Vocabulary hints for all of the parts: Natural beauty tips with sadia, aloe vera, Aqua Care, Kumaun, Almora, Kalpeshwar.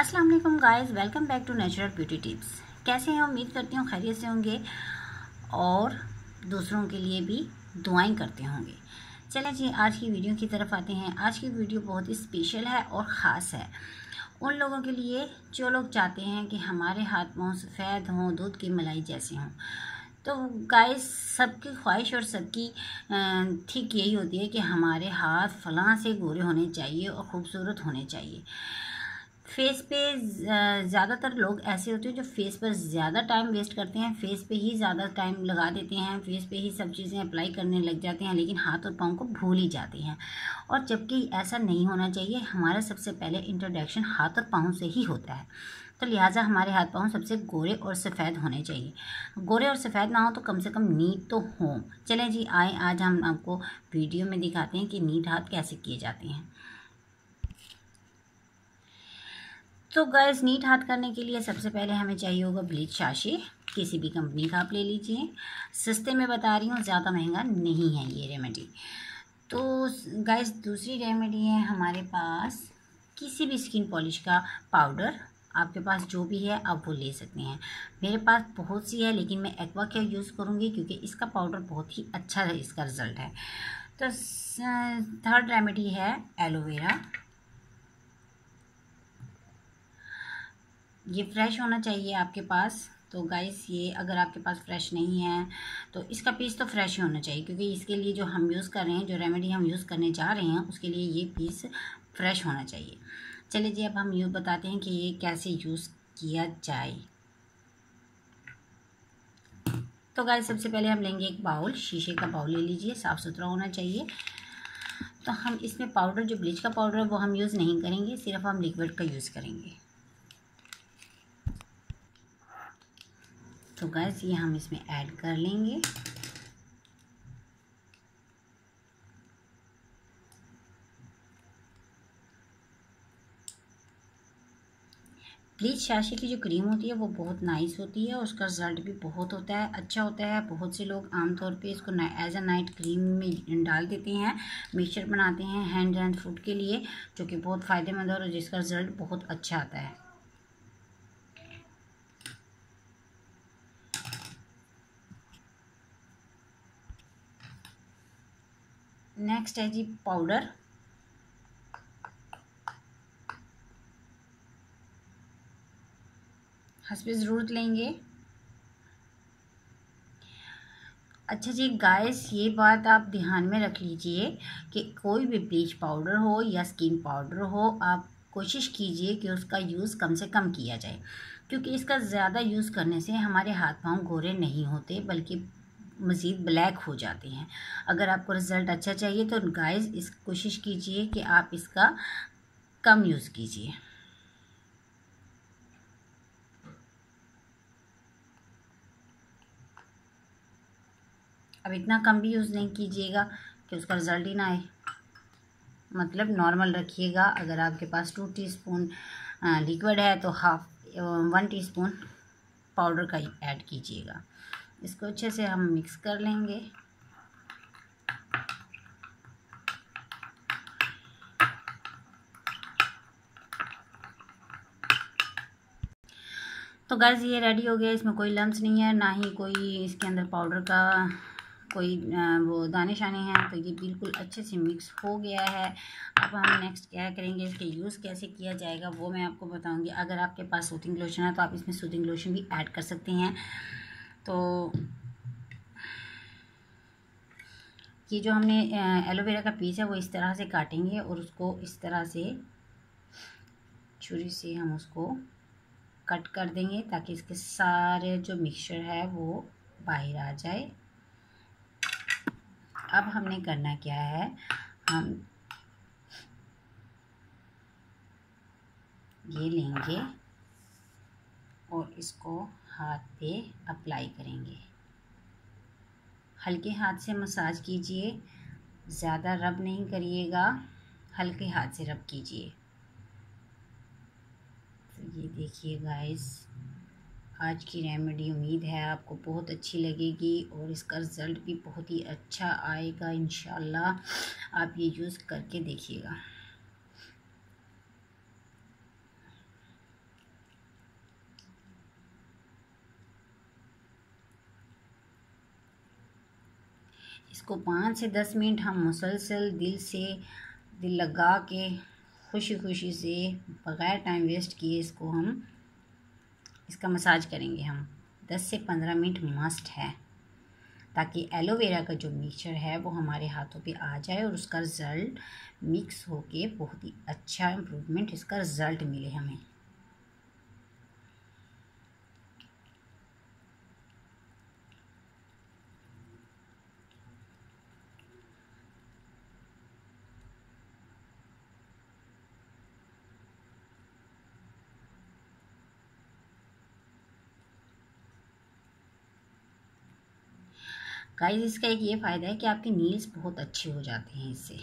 अस्सलाम वालेकुम guys, welcome back to natural beauty tips. कैसे हैं? उम्मीद करती हूँ खैरियत से होंगे और दूसरों के लिए भी दुआएं करते होंगे। चलें जी, आज की वीडियो की तरफ आते हैं। आज की वीडियो बहुत स्पेशल है और ख़ास है उन लोगों के लिए जो लोग चाहते हैं कि हमारे हाथ पाँव सफ़ेद हों, दूध की मलाई जैसे हों। तो गाइस, सबकी ख्वाहिश और सबकी ठीक यही होती है कि हमारे हाथ फलां से गोरे होने चाहिए और ख़ूबसूरत होने चाहिए। फेस पे ज़्यादातर लोग ऐसे होते हैं जो फेस पर ज़्यादा टाइम वेस्ट करते हैं, फेस पे ही ज़्यादा टाइम लगा देते हैं, फेस पे ही सब चीज़ें अप्लाई करने लग जाते हैं, लेकिन हाथ और पाँव को भूल ही जाते हैं। और जबकि ऐसा नहीं होना चाहिए। हमारा सबसे पहले इंट्रोडक्शन हाथ और पाँव से ही होता है, तो लिहाजा हमारे हाथ पाँव सबसे गोरे और सफ़ेद होने चाहिए। गोरे और सफ़ेद ना हो तो कम से कम नीट तो हों। चलें जी, आए आज हम आपको वीडियो में दिखाते हैं कि नीट हाथ कैसे किए जाते हैं। तो गाइस, नीट हाथ करने के लिए सबसे पहले हमें चाहिए होगा ब्लीच साशे। किसी भी कंपनी का आप ले लीजिए, सस्ते में बता रही हूँ, ज़्यादा महंगा नहीं है ये रेमेडी। तो गाइस, दूसरी रेमेडी है हमारे पास किसी भी स्किन पॉलिश का पाउडर। आपके पास जो भी है आप वो ले सकते हैं। मेरे पास बहुत सी है, लेकिन मैं एक्वा केयर यूज़ करूँगी क्योंकि इसका पाउडर बहुत ही अच्छा है, इसका रिज़ल्ट है। तो थर्ड रेमेडी है एलोवेरा। ये फ्रेश होना चाहिए आपके पास। तो गाइस, ये अगर आपके पास फ्रेश नहीं है तो इसका पीस तो फ्रेश ही होना चाहिए, क्योंकि इसके लिए जो हम यूज़ कर रहे हैं, जो रेमेडी हम यूज़ करने जा रहे हैं, उसके लिए ये पीस फ्रेश होना चाहिए। चलिए जी, अब हम ये बताते हैं कि ये कैसे यूज़ किया जाए। तो गाइस, सबसे पहले हम लेंगे एक बाउल, शीशे का बाउल ले लीजिए, साफ़ सुथरा होना चाहिए। तो हम इसमें पाउडर, जो ब्लीच का पाउडर है, वो हम यूज़ नहीं करेंगे, सिर्फ हम लिक्विड का यूज़ करेंगे। तो गाइस, ये हम इसमें ऐड कर लेंगे। ब्लीच साशे की जो क्रीम होती है वो बहुत नाइस होती है और उसका रिज़ल्ट भी बहुत होता है, अच्छा होता है। बहुत से लोग आमतौर पे इसको एज अ नाइट क्रीम में डाल देते हैं, मिक्सचर बनाते हैं हैंड एंड फुट के लिए, जो कि बहुत फ़ायदेमंद है और जिसका रिज़ल्ट बहुत अच्छा आता है। नेक्स्ट है जी पाउडर। हस्ब ज़रूरत लेंगे। अच्छा जी गाइस, ये बात आप ध्यान में रख लीजिए कि कोई भी ब्लीच पाउडर हो या स्किन पाउडर हो, आप कोशिश कीजिए कि उसका यूज़ कम से कम किया जाए, क्योंकि इसका ज़्यादा यूज़ करने से हमारे हाथ पाँव गोरे नहीं होते बल्कि मज़ीद ब्लैक हो जाते हैं। अगर आपको रिज़ल्ट अच्छा चाहिए तो गाइस, इस कोशिश कीजिए कि आप इसका कम यूज़ कीजिए। अब इतना कम भी यूज़ नहीं कीजिएगा कि उसका रिज़ल्ट ही ना आए, मतलब नॉर्मल रखिएगा। अगर आपके पास 2 टीस्पून लिक्विड है तो 1 टीस्पून पाउडर का ऐड कीजिएगा। इसको अच्छे से हम मिक्स कर लेंगे। तो गाइस, ये रेडी हो गया। इसमें कोई लम्स नहीं है, ना ही कोई इसके अंदर पाउडर का कोई वो दाने शाने हैं। तो ये बिल्कुल अच्छे से मिक्स हो गया है। अब हम नेक्स्ट क्या करेंगे, इसके यूज़ कैसे किया जाएगा वो मैं आपको बताऊंगी। अगर आपके पास सूथिंग लोशन है तो आप इसमें सूथिंग लोशन भी ऐड कर सकते हैं। तो ये जो हमने एलोवेरा का पीस है वो इस तरह से काटेंगे और उसको इस तरह से छुरी से हम उसको कट कर देंगे, ताकि इसके सारे जो मिक्सचर है वो बाहर आ जाए। अब हमने करना क्या है, हम ये लेंगे और इसको हाथ पे अप्लाई करेंगे। हल्के हाथ से मसाज कीजिए, ज़्यादा रब नहीं करिएगा, हल्के हाथ से रब कीजिए। तो ये देखिए गाइस, आज की रेमेडी उम्मीद है आपको बहुत अच्छी लगेगी और इसका रिज़ल्ट भी बहुत ही अच्छा आएगा। इंशाल्लाह आप ये यूज़ करके देखिएगा। इसको 5 से 10 मिनट हम मुसलसल दिल से दिल लगा के खुशी खुशी से बग़ैर टाइम वेस्ट किए इसको हम इसका मसाज करेंगे। हम 10 से 15 मिनट मस्ट है ताकि एलोवेरा का जो मिक्सचर है वो हमारे हाथों पे आ जाए और उसका रिज़ल्ट मिक्स होके बहुत ही अच्छा इम्प्रूवमेंट इसका रिज़ल्ट मिले हमें। गाइस इसका एक ये फ़ायदा है कि आपके नील्स बहुत अच्छे हो जाते हैं इससे।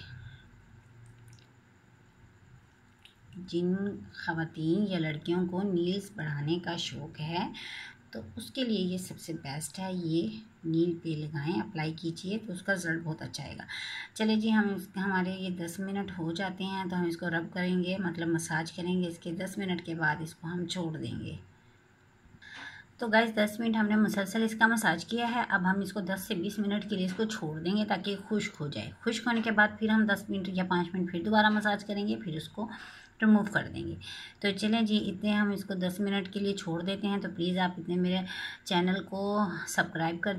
जिन ख़वातीन या लड़कियों को नील्स बढ़ाने का शौक़ है तो उसके लिए ये सबसे बेस्ट है। ये नील पे लगाएं, अप्लाई कीजिए तो उसका रिज़ल्ट बहुत अच्छा आएगा। चलिए जी हमारे ये 10 मिनट हो जाते हैं तो हम इसको रब करेंगे, मतलब मसाज करेंगे। इसके 10 मिनट के बाद इसको हम छोड़ देंगे। तो गाइस 10 मिनट हमने मुसलसल इसका मसाज किया है। अब हम इसको 10 से 20 मिनट के लिए इसको छोड़ देंगे ताकि खुश्क हो जाए। खुश्क होने के बाद फिर हम 10 मिनट या 5 मिनट फिर दोबारा मसाज करेंगे, फिर उसको रिमूव कर देंगे। तो चलें जी इतने हम इसको 10 मिनट के लिए छोड़ देते हैं। तो प्लीज़ आप इतने मेरे चैनल को सब्सक्राइब कर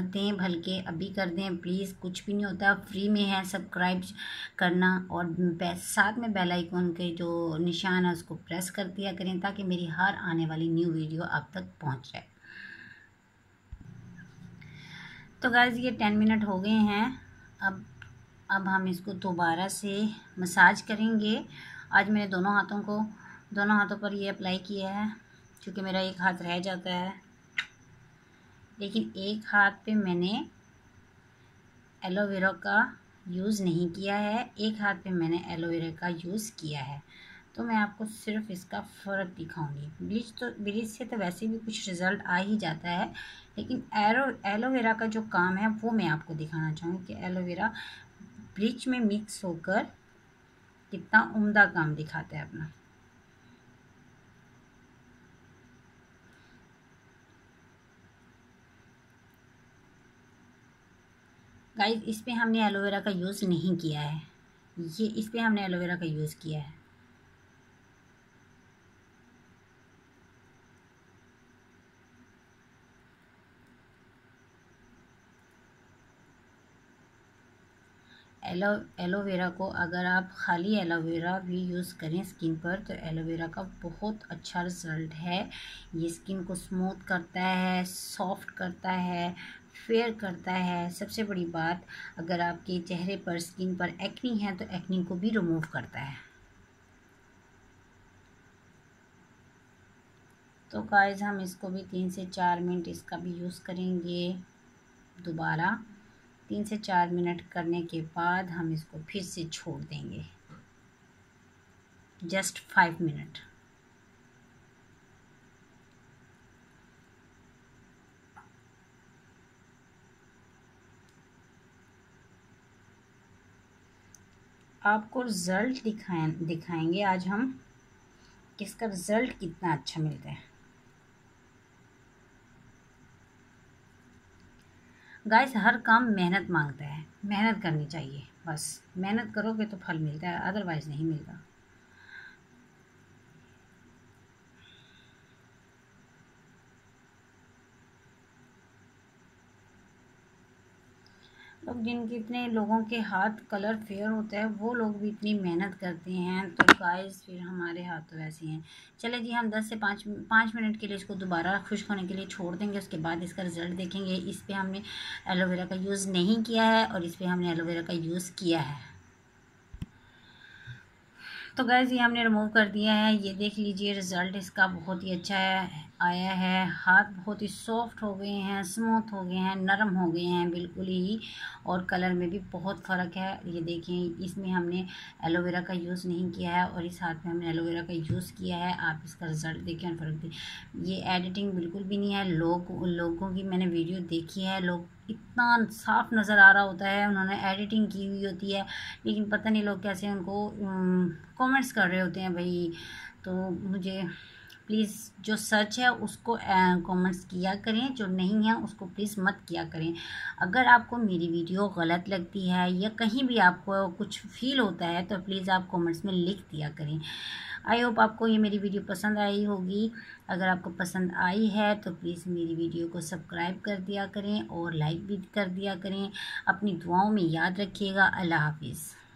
दें, भलके अभी कर दें प्लीज़। कुछ भी नहीं होता, फ्री में है सब्सक्राइब करना, और साथ में बेल आइकॉन के जो निशान है उसको प्रेस कर दिया करें ताकि मेरी हर आने वाली न्यू वीडियो आप तक पहुँच जाए। तो गाइस ये 10 मिनट हो गए हैं। अब हम इसको दोबारा से मसाज करेंगे। आज मैंने दोनों हाथों पर ये अप्लाई किया है क्योंकि मेरा एक हाथ रह जाता है, लेकिन एक हाथ पे मैंने एलोवेरा का यूज़ नहीं किया है, एक हाथ पे मैंने एलोवेरा का यूज़ किया है। तो मैं आपको सिर्फ इसका फ़र्क दिखाऊंगी। ब्लीच से तो वैसे भी कुछ रिज़ल्ट आ ही जाता है, लेकिन एलोवेरा का जो काम है वो मैं आपको दिखाना चाहूँगी कि एलोवेरा ब्लीच में मिक्स होकर कितना उम्दा काम दिखाता है अपना। गाइस इस पे हमने एलोवेरा का यूज़ नहीं किया है, ये इस पे हमने एलोवेरा का यूज़ किया है। एलोवेरा को अगर आप खाली एलोवेरा भी यूज़ करें स्किन पर तो एलोवेरा का बहुत अच्छा रिज़ल्ट है। ये स्किन को स्मूथ करता है, सॉफ्ट करता है, फेयर करता है। सबसे बड़ी बात, अगर आपके चेहरे पर स्किन पर एक्नी है तो एक्नी को भी रिमूव करता है। तो गाइस हम इसको भी 3 से 4 मिनट इसका भी यूज़ करेंगे। दोबारा 3 से 4 मिनट करने के बाद हम इसको फिर से छोड़ देंगे, जस्ट 5 मिनट। आपको रिज़ल्ट दिखाएंगे आज हम कि इसका रिज़ल्ट कितना अच्छा मिलता है। गाइस हर काम मेहनत मांगता है, मेहनत करनी चाहिए, बस मेहनत करोगे तो फल मिलता है, अदरवाइज़ नहीं मिलता। लोग इतने लोगों के हाथ कलर फेयर होता है, वो लोग भी इतनी मेहनत करते हैं। तो गाइस फिर हमारे हाथ तो वैसे हैं। चले जी हम 10 से 5 मिनट के लिए इसको दोबारा खुश्क होने के लिए छोड़ देंगे, उसके बाद इसका रिज़ल्ट देखेंगे। इस पे हमने एलोवेरा का यूज़ नहीं किया है और इस पे हमने एलोवेरा का यूज़ किया है। तो गाइस ये हमने रिमूव कर दिया है। ये देख लीजिए रिज़ल्ट इसका बहुत ही अच्छा आया है। हाथ बहुत ही सॉफ्ट हो गए हैं, स्मूथ हो गए हैं, नरम हो गए हैं बिल्कुल ही, और कलर में भी बहुत फ़र्क है। ये देखें, इसमें हमने एलोवेरा का यूज़ नहीं किया है और इस हाथ में हमने एलोवेरा का यूज़ किया है। आप इसका रिज़ल्ट देखें और फ़र्क देखें। ये एडिटिंग बिल्कुल भी नहीं है। लोगों की मैंने वीडियो देखी है, लोग इतना साफ नज़र आ रहा होता है, उन्होंने एडिटिंग की हुई होती है, लेकिन पता नहीं लोग कैसे उनको कमेंट्स कर रहे होते हैं भाई। तो मुझे प्लीज़ जो सर्च है उसको कमेंट्स किया करें, जो नहीं है उसको प्लीज़ मत किया करें। अगर आपको मेरी वीडियो गलत लगती है या कहीं भी आपको कुछ फील होता है तो प्लीज़ आप कमेंट्स में लिख दिया करें। आई होप आपको ये मेरी वीडियो पसंद आई होगी। अगर आपको पसंद आई है तो प्लीज़ मेरी वीडियो को सब्सक्राइब कर दिया करें और लाइक भी कर दिया करें। अपनी दुआओं में याद रखिएगा। अल्लाह हाफिज़।